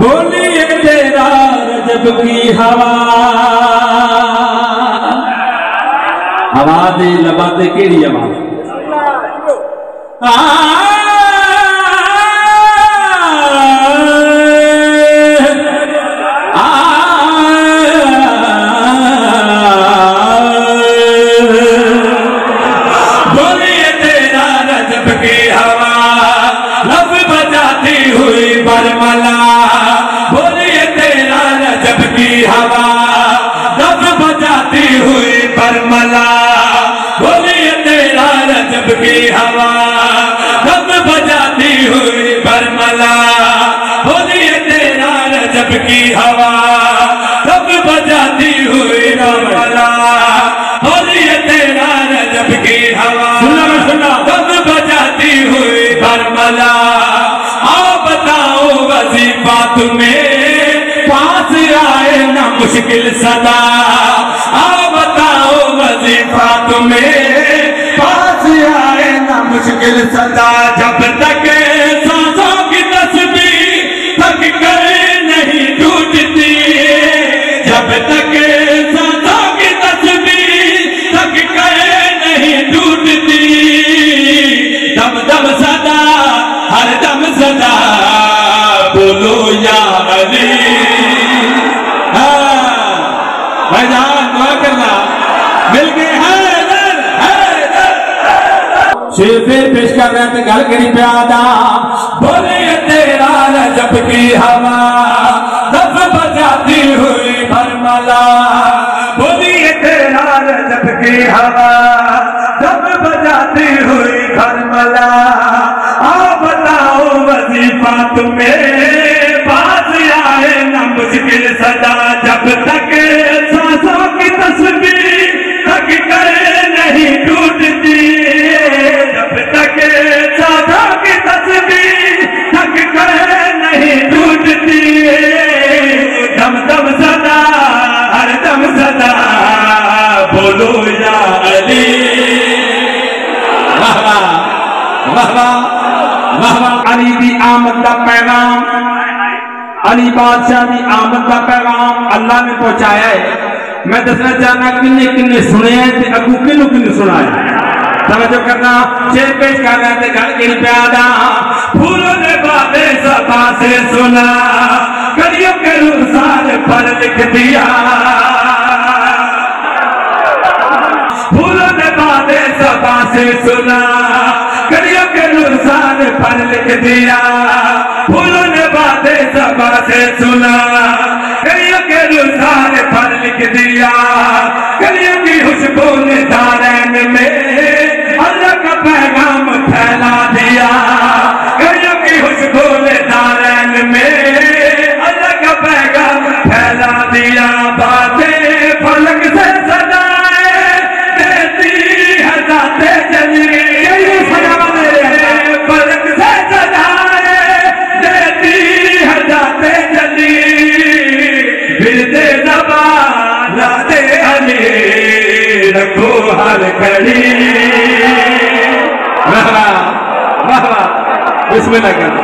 بولیے تیرا رجب کی ہوا ہوا دے لبا دے کیڑی ہوا بولیے تیرا رجب کی ہوا لب بجاتی ہوئی برملا ہوا لب بجاتی ہوئی برملا بولیے تیرا رجب کی ہوا لب بجاتی ہوئی برملا بولیے تیرا رجب کی ہوا لب بجاتی ہوئی برملا بولیے تیرا رجب کی ہوا لب بجاتی ہوئی برملا آؤ بتاؤ وظیفہ تمہیں مشکل صدا آؤ بتاؤ وظیفہ تمہیں پاس آئے نہ مشکل صدا جب تک سانسوں کی تسبیح تھک کر نہیں ٹوٹتی جب تک سانسوں کی تسبیح تھک کر نہیں ٹوٹتی دم دم صدا ہر دم صدا بولو یا علی مل گئے حیدر حیدر شیر پھر پیش کر رہے تھے گھر گری پہ آدام بولیے تیرا رجب کی ہوا لب بجاتی ہوئی برملا بولیے تیرا رجب کی ہوا لب بجاتی ہوئی برملا آؤ بتاؤ وظیفہ تمہیں باز آئے نہ مشکل صدا جب تک سانسوں کی تسبیح نہیں ٹوٹتی جب تک سانسوں کی تسبیح تھک کر نہیں ٹوٹتی دم دم صدا ہر دم صدا بولو یا علی واہ واہ واہ واہ علی دی آمد دا پیغام علی بادشاہ دی آمد دا پیغام اللہ نے پہنچایا ہے میں دسنا چاہنا کنے کنے سنے ہیں تے اگو کنو کنو سنا ہے توجہ کرنا شیر پیش کرنا تے گھر گری پیادا پھولوں نے باتیں صفا سے سنا کلیوں کے رخسار پر لکھ دیا پھولوں نے باتیں صفا سے سنا کلیوں کے رخسار پر لکھ دیا پھولوں نے باتیں صفا سے سنا کلیوں کے رخسار پر لکھ دیا کلیوں کی خوشبو نے دارین میں اللہ کا پیغام پھیلا دیا کلیوں کی خوشبو نے دارین میں اللہ کا پیغام پھیلا دیا باتیں فلک سے صدائے دیتی ہے ذاتِ جلیل فلک سے صدائے دیتی ہے ذاتِ جلیل بردِ زبان رکھو ہر کڑی بسم اللہ کرو